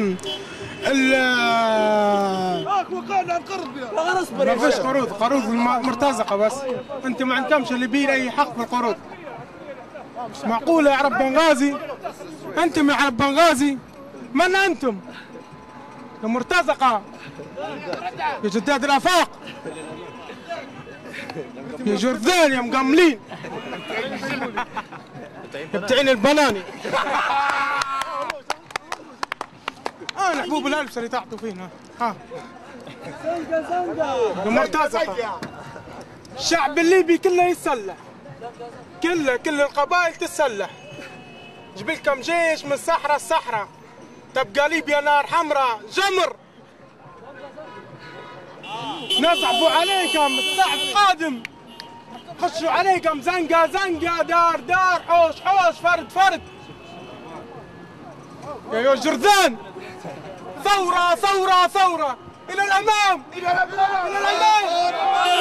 السجون وقعنا القرض بها. ما فيش قروض، قروض مرتزقه بس. انت ما عندكمش الليبيين اي حق في القروض. معقوله يا عرب بنغازي؟ انتم يا عرب بنغازي من انتم؟ المرتزقه يا جداد الافاق يا جرذان يا مقملين بتعين البناني. انا حبوب الالف اللي تعطوا فينا. ها المرتزقه الشعب الليبي كله يتسلح، كل القبائل تتسلح. جبلكم جيش من الصحراء الصحراء، تبقى ليبيا نار حمراء جمر. نصعبوا عليكم، الصعب قادم. خشوا عليكم زنقه زنقه، دار دار، حوش حوش، فرد فرد. يا جرذان ثوره ثوره ثوره، الى الامام الى الامام الى الامام.